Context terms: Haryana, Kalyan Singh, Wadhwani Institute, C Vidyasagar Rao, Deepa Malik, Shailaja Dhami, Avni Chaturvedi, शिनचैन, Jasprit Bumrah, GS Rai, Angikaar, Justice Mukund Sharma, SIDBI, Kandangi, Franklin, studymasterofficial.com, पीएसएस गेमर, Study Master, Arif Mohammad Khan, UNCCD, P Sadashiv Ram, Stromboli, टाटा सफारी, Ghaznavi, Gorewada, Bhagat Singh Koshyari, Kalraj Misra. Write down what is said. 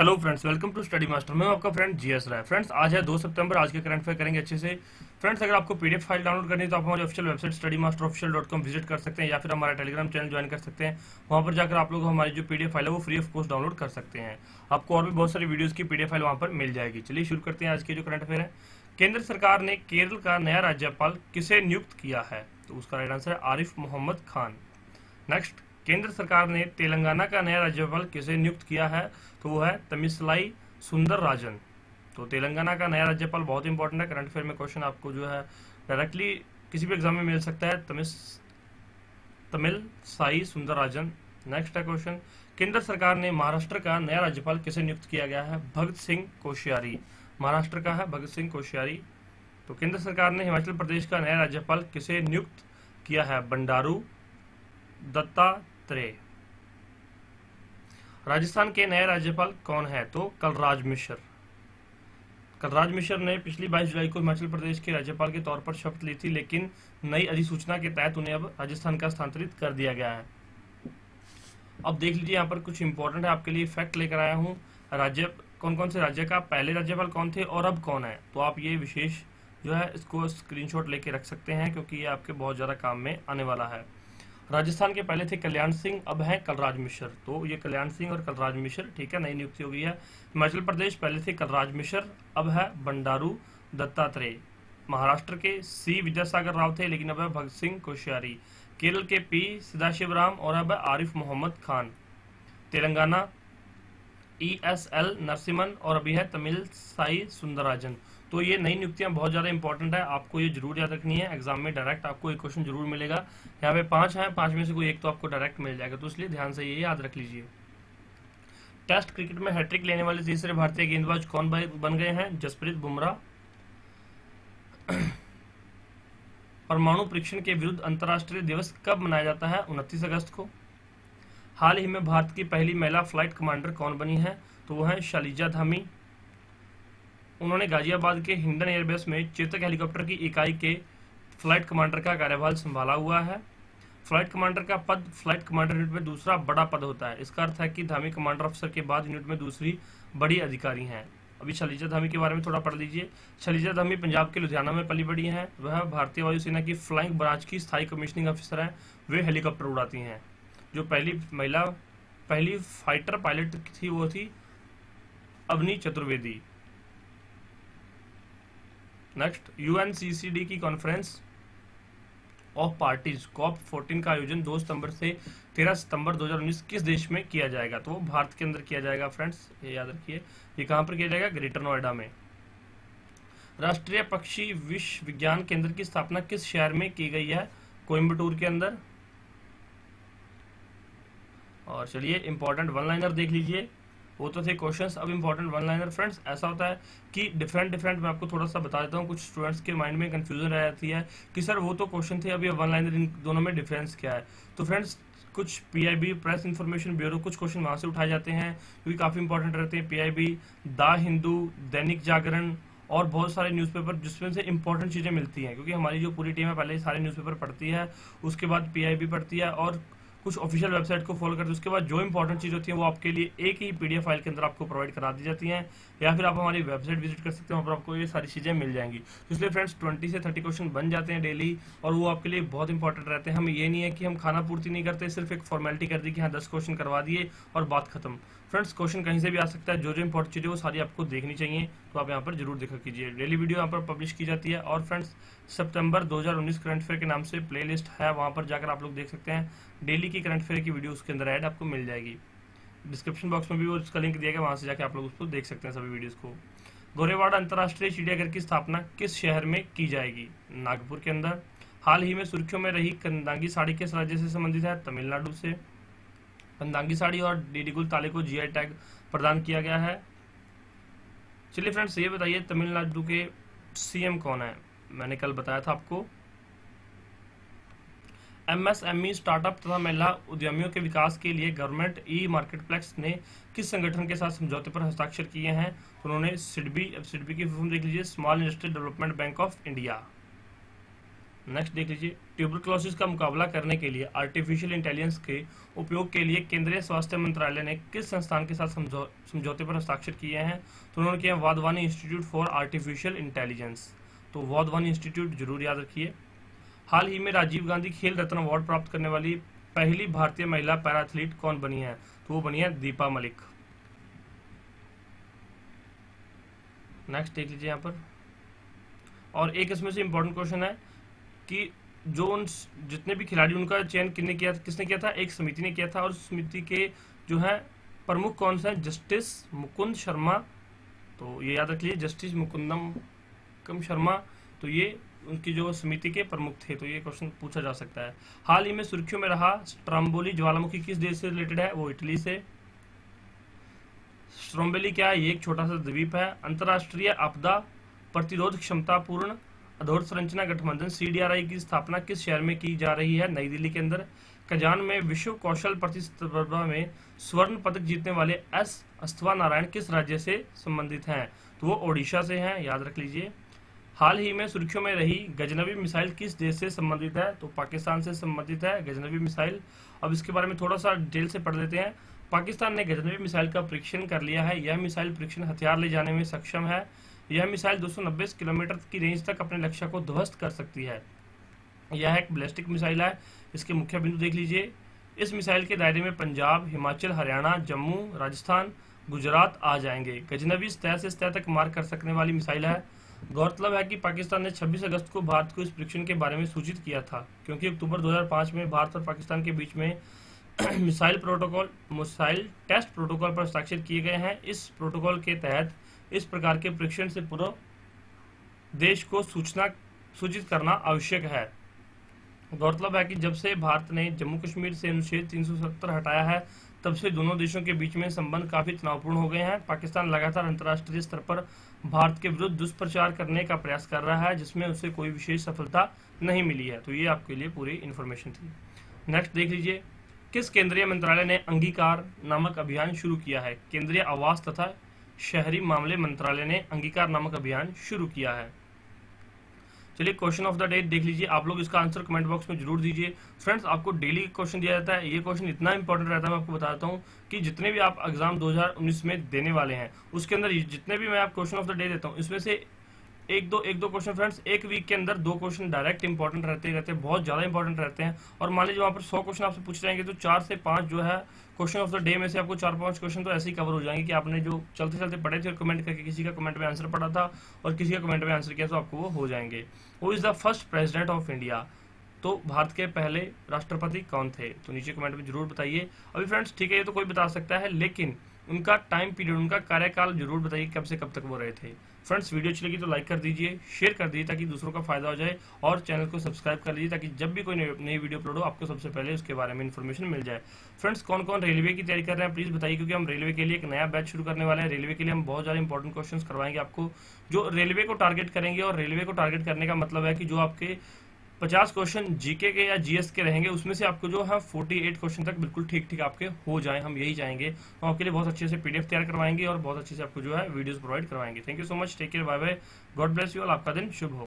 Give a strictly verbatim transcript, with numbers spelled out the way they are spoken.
Hello friends, welcome to study master. मैं आपका friend GS राय। Friends, आज है दो सितंबर। आज के करंट अफेयर करेंगे अच्छे से। फ्रेंड्स, अगर आपको पीडीएफ फाइल डाउनलोड करनी है तो आप हमारी official website study master official dot com visit कर सकते हैं या फिर हमारा टेलीग्राम चैनल ज्वाइन कर सकते हैं। वहाँ पर जाकर आप लोग हमारी जो पीडीएफ फाइल है वो फ्री ऑफ कॉस्ट डाउनलोड कर सकते हैं। आपको और भी बहुत सारी वीडियोज़ की पीडीएफ फाइल वहाँ पर मिल जाएगी। चलिए शुरू करते हैं आज के जो करंट अफेयर है। केंद्र सरकार ने केरल का नया राज्यपाल किसे नियुक्त किया है? तो उसका राइट आंसर है आरिफ मोहम्मद खान। नेक्स्ट, केंद्र सरकार ने तेलंगाना का नया राज्यपाल किसे नियुक्त किया है? तो वो है तमिलिसाई सुंदरराजन। तो तेलंगाना का नया राज्यपाल बहुत इंपॉर्टेंट है। करंट अफेयर में क्वेश्चन आपको जो है डायरेक्टली किसी भी एग्जाम में मिल सकता है। तमिल तमिलिसाई सुंदरराजन। नेक्स्ट है क्वेश्चन, केंद्र सरकार ने महाराष्ट्र का नया राज्यपाल किसे नियुक्त किया गया है? भगत सिंह कोश्यारी। महाराष्ट्र का है भगत सिंह कोश्यारी। तो केंद्र सरकार ने हिमाचल प्रदेश का नया राज्यपाल किसे नियुक्त किया है? बंडारू दत्तात्रेय। राजस्थान के नए राज्यपाल कौन है? तो कलराज मिश्र। कलराज मिश्र ने पिछली बाईस जुलाई को हिमाचल प्रदेश के राज्यपाल के तौर पर शपथ ली थी, लेकिन नई अधिसूचना के तहत उन्हें अब राजस्थान का स्थानांतरित कर दिया गया है। अब देख लीजिए, यहाँ पर कुछ इंपॉर्टेंट है आपके लिए फैक्ट लेकर आया हूँ। राज्य कौन कौन से राज्य का पहले राज्यपाल कौन थे और अब कौन है, तो आप ये विशेष जो है इसको स्क्रीनशॉट लेके रख सकते हैं क्योंकि ये आपके बहुत ज़्यादा काम में आने वाला है। राजस्थान के पहले थे कल्याण सिंह, अब हैं कलराज मिश्र। तो ये कल्याण सिंह और कलराज मिश्र, ठीक है, नई नियुक्ति हो गई है। हिमाचल प्रदेश पहले थे कलराज मिश्र, अब है बंडारू दत्तात्रेय। महाराष्ट्र के सी विद्यासागर राव थे, लेकिन अब है भगत सिंह कोश्यारी। केरल के पी सदाशिव राम और अब है Arif Mohammad Khan. Telangana E S L Narasimhan और अभी है तमिलिसाई सुंदरराजन। तो ये नई नियुक्तियां बहुत ज़्यादा इंपॉर्टेंट है, आपको ये जरूर याद रखनी है। एग्जाम में डायरेक्ट आपको एक क्वेश्चन जरूर मिलेगा। यहाँ पे पांच हैं, पांच में से कोई एक तो आपको डायरेक्ट मिल जाएगा, तो इसलिए ध्यान से ये याद रख लीजिए। टेस्ट क्रिकेट में हैट्रिक लेने वाले तीसरे भारतीय गेंदबाज कौन बन गए हैं? जसप्रीत बुमराह। परमाणु परीक्षण के विरुद्ध अंतर्राष्ट्रीय दिवस कब मनाया जाता है? उनतीस अगस्त को। हाल ही में भारत की पहली महिला फ्लाइट कमांडर कौन बनी है? तो वो है शैलजा धामी। उन्होंने गाजियाबाद के हिंडन एयरबेस में चेतक हेलीकॉप्टर की इकाई के फ्लाइट कमांडर का कार्यभार संभाला हुआ है। फ्लाइट कमांडर का पद फ्लाइट कमांडर यूनिट में दूसरा बड़ा पद होता है। इसका अर्थ है कि धामी कमांडर अफसर के बाद यूनिट में दूसरी बड़ी अधिकारी हैं। अभी शैलजा धामी के बारे में थोड़ा पढ़ लीजिए। शैलजा धामी पंजाब के लुधियाना में पली बड़ी हैं। वह भारतीय वायुसेना की फ्लाइंग ब्रांच की स्थायी कमीशनिंग ऑफिसर हैं। वे हेलीकॉप्टर उड़ाती हैं। जो पहली महिला पहली फाइटर पायलट थी वो थी अवनी चतुर्वेदी। नेक्स्ट, यूएनसीसीडी की कॉन्फ्रेंस ऑफ पार्टीज कॉप चौदह का आयोजन दो सितंबर से तेरह सितंबर दो हज़ार उन्नीस किस देश में किया जाएगा? तो वो भारत के अंदर किया जाएगा। फ्रेंड्स, ये याद रखिए। ये कहाँ पर किया जाएगा? ग्रेटर नोएडा में। राष्ट्रीय पक्षी विश्व विज्ञान केंद्र की स्थापना किस शहर में की गई है? कोयम्बटूर के अंदर। और चलिए इंपॉर्टेंट वन लाइनर देख लीजिए। वो तो थे क्वेश्चंस, अब इंपॉर्टेंट वन लाइनर। फ्रेंड्स, ऐसा होता है कि डिफरेंट डिफरेंट मैं आपको थोड़ा सा बता देता हूँ। कुछ स्टूडेंट्स के माइंड में कंफ्यूजन रह जाती है कि सर वो तो क्वेश्चन थे, अभी वन लाइनर, इन दोनों में डिफरेंस क्या है? तो फ्रेंड्स, कुछ पीआईबी प्रेस इन्फॉर्मेशन ब्यूरो, कुछ क्वेश्चन वहाँ से उठाए जाते हैं क्योंकि काफ़ी इंपॉर्टेंट रहते हैं। पीआईबी, द हिंदू, दैनिक जागरण और बहुत सारे न्यूज़पेपर जिसमें से इंपॉर्टेंट चीज़ें मिलती हैं, क्योंकि हमारी जो पूरी टीम है पहले सारे न्यूज़पेपर पढ़ती है, उसके बाद पीआईबी पढ़ती है और कुछ ऑफिशियल वेबसाइट को फॉलो करते हैं। उसके बाद जो इंपॉर्टेंट चीज़ होती है वो आपके लिए एक ही पीडीएफ फाइल के अंदर आपको प्रोवाइड करा दी जाती हैं, या फिर आप हमारी वेबसाइट विजिट कर सकते हैं, वहाँ पर आपको ये सारी चीज़ें मिल जाएंगी। तो इसलिए फ्रेंड्स, बीस से तीस क्वेश्चन बन जाते हैं डेली और वो आपके लिए बहुत इंपॉर्टेंट रहते हैं। हम ये नहीं है कि हम खाना पूर्ति नहीं करते, सिर्फ एक फॉर्मेलिटी कर दी कि हाँ दस क्वेश्चन करवा दिए और बात खत्म। फ्रेंड्स, क्वेश्चन कहीं से भी आ सकता है, जो जो इंपॉर्टेंट चीज़ें वो सारी आपको देखनी चाहिए, तो आप यहाँ पर जरूर देखा कीजिए। डेली वीडियो यहाँ पर पब्लिश की जाती है। और फ्रेंड्स, सितंबर दो हज़ार उन्नीस करंट अफेयर के नाम से प्लेलिस्ट है, वहाँ पर जाकर आप लोग देख सकते हैं। डेली की करंट अफेयर की वीडियो उसके अंदर ऐड आपको मिल जाएगी। डिस्क्रिप्शन बॉक्स में भी वो उसका लिंक दिया गया, वहाँ से जाकर आप लोग उसको देख सकते हैं सभी वीडियोज़ को। गोरेवाड़ा अंतर्राष्ट्रीय चिड़ियाघर की स्थापना किस शहर में की जाएगी? नागपुर के अंदर। हाल ही में सुर्खियों में रही कंदांगी साड़ी किस राज्य से संबंधित है? तमिलनाडु से। कंदांगी साड़ी और डिंडिगुल ताले को जीआई टैग प्रदान किया गया है। चलिए फ्रेंड्स, ये बताइए तमिलनाडु के सीएम कौन है? मैंने कल बताया था आपको। एमएसएमई, स्टार्टअप तथा महिला उद्यमियों के विकास के लिए गवर्नमेंट ई मार्केटप्लेक्स ने किस संगठन के साथ समझौते पर हस्ताक्षर किए हैं? तो उन्होंने सिडबी। अब सिडबी की फुल फॉर्म देख लीजिए, small industry development bank of India. Next देख लीजिए, ट्यूबरक्लोसिस का मुकाबला करने के लिए आर्टिफिशियल इंटेलिजेंस के उपयोग के लिए केंद्रीय स्वास्थ्य मंत्रालय ने किस संस्थान के साथ समझौ, समझौते पर हस्ताक्षर किए हैं? तो उन्होंने किया Wadhwani institute for artificial intelligence. तो वाधवानी इंस्टीट्यूट जरूर याद रखिए। हाल ही में राजीव गांधी खेल रत्न अवार्ड प्राप्त करने वाली पहली भारतीय महिला पैरा एथलीट कौन बनी है? तो वो बनी है दीपा मलिक। नेक्स्ट देख लीजिए यहाँ पर, और एक इसमें से इम्पोर्टेंट क्वेश्चन है कि जो उन जितने भी खिलाड़ी उनका चयन किसने किया किसने किया था? एक समिति ने किया था, और समिति के जो है प्रमुख कौन से हैं? जस्टिस मुकुंद शर्मा, तो ये याद रख लीजिए, जस्टिस मुकुंदम कम शर्मा, तो ये उनकी जो समिति के प्रमुख थे। तो ये क्वेश्चन पूछा जा सकता है। हाल ही में सुर्खियों में रहा स्ट्रोम्बोली ज्वालामुखी किस देश से रिलेटेड है? वो इटली से। स्ट्रोम्बोली क्या है? ये एक छोटा सा द्वीप है। अंतर्राष्ट्रीय आपदा प्रतिरोध क्षमतापूर्ण अधोर संरचना गठबंधन सी डी आर आई की स्थापना किस शहर में की जा रही है? नई दिल्ली के अंदर। कजान में विश्व कौशल प्रतिस्पर्धा में स्वर्ण पदक जीतने वाले एस अस्थवा नारायण किस राज्य से संबंधित हैं? तो वो ओडिशा से हैं, याद रख लीजिए। हाल ही में सुर्खियों में रही गजनवी मिसाइल किस देश से संबंधित है? तो पाकिस्तान से संबंधित है गजनवी मिसाइल। अब इसके बारे में थोड़ा सा डिटेल से पढ़ लेते हैं। पाकिस्तान ने गजनवी मिसाइल का परीक्षण कर लिया है। यह मिसाइल परीक्षण हथियार ले जाने में सक्षम है। यह मिसाइल दो सौ नब्बे किलोमीटर की रेंज तक अपने लक्ष्य को ध्वस्त कर सकती है। यह एक बैलिस्टिक मिसाइल है। इसके मुख्य बिंदु देख लीजिए। इस मिसाइल के दायरे में पंजाब, हिमाचल, हरियाणा, जम्मू, राजस्थान, गुजरात आ जाएंगे। गजनवी सतह से सतह तक मार कर सकने वाली मिसाइल है। गौरतलब है कि पाकिस्तान ने छब्बीस अगस्त को भारत को इस परीक्षण के बारे में सूचित किया था, क्योंकि अक्टूबर दो हज़ार पाँच में भारत और पाकिस्तान के बीच में missile protocol missile test protocol पर हस्ताक्षर किए गए हैं। इस प्रोटोकॉल के तहत इस प्रकार के परीक्षण से पूरा देश को सूचना सूचित करना आवश्यक है। गौरतलब है कि जब से भारत ने जम्मू कश्मीर से अनुच्छेद तीन सौ सत्तर हटाया है, तब से दोनों देशों के बीच में संबंध काफी तनावपूर्ण हो गए हैं। पाकिस्तान लगातार अंतर्राष्ट्रीय स्तर पर भारत के विरुद्ध दुष्प्रचार करने का प्रयास कर रहा है, जिसमें उसे कोई विशेष सफलता नहीं मिली है। तो ये आपके लिए पूरी इन्फॉर्मेशन थी। नेक्स्ट देख लीजिए, किस केंद्रीय मंत्रालय ने अंगीकार नामक अभियान शुरू किया है? केंद्रीय आवास तथा शहरी मामले मंत्रालय ने अंगीकार नामक अभियान शुरू किया है। चलिए क्वेश्चन ऑफ द डे देख लीजिए। आप लोग इसका आंसर कमेंट बॉक्स में जरूर दीजिए। फ्रेंड्स, आपको डेली क्वेश्चन दिया जाता है। ये क्वेश्चन इतना इंपॉर्टेंट रहता है, मैं आपको बताता हूँ कि जितने भी आप एग्जाम दो हज़ार उन्नीस में देने वाले हैं, उसके अंदर जितने भी मैं आप क्वेश्चन ऑफ द डे देता हूँ, इसमें से एक दो एक दो क्वेश्चन फ्रेंड्स एक वीक के अंदर दो क्वेश्चन डायरेक्ट इंपॉर्टेंट रहते रहते हैं, बहुत ज्यादा इंपॉर्टेंट रहते हैं। और मान लीजिए वहाँ पर सौ क्वेश्चन आपसे पूछ जाएंगे, तो चार से पांच जो है क्वेश्चन ऑफ द डे में से आपको चार पांच क्वेश्चन तो ऐसे ही कवर हो जाएंगे कि आपने जो चलते चलते पढ़े थे और कमेंट करके किसी का कमेंट में आंसर पढ़ा था और किसी का कमेंट में आंसर किया, तो आपको वो हो जाएंगे। वो is the first president of India, तो भारत के पहले राष्ट्रपति कौन थे? तो नीचे कमेंट में जरूर बताइए। अभी फ्रेंड्स ठीक है, ये तो कोई बता सकता है, लेकिन उनका टाइम पीरियड, उनका कार्यकाल जरूर बताइए कब से कब तक वो रहे थे। फ्रेंड्स, वीडियो अच्छी लगी तो लाइक कर दीजिए, शेयर कर दीजिए ताकि दूसरों का फायदा हो जाए, और चैनल को सब्सक्राइब कर लीजिए ताकि जब भी कोई नई वीडियो अपलोड हो आपको सबसे पहले उसके बारे में इन्फॉर्मेशन मिल जाए। फ्रेंड्स, कौन कौन रेलवे की तैयारी कर रहे हैं प्लीज बताइए, क्योंकि हम रेलवे के लिए एक नया बैच शुरू करने वाले हैं। रेलवे के लिए हम बहुत ज्यादा इंपॉर्टेंट क्वेश्चन करवाएंगे आपको, जो रेलवे को टारगेट करेंगे। और रेलवे को टारगेट करने का मतलब है कि जो आपके पचास क्वेश्चन जीके के या जीएस के रहेंगे, उसमें से आपको जो है अड़तालीस क्वेश्चन तक बिल्कुल ठीक ठीक आपके हो जाए, हम यही चाहेंगे। तो आपके लिए बहुत अच्छे से पीडीएफ तैयार करवाएंगे और बहुत अच्छे से आपको जो है वीडियोस प्रोवाइड करवाएंगे। Thank you so much, take care, bye bye, God bless you all, आपका दिन शुभ हो।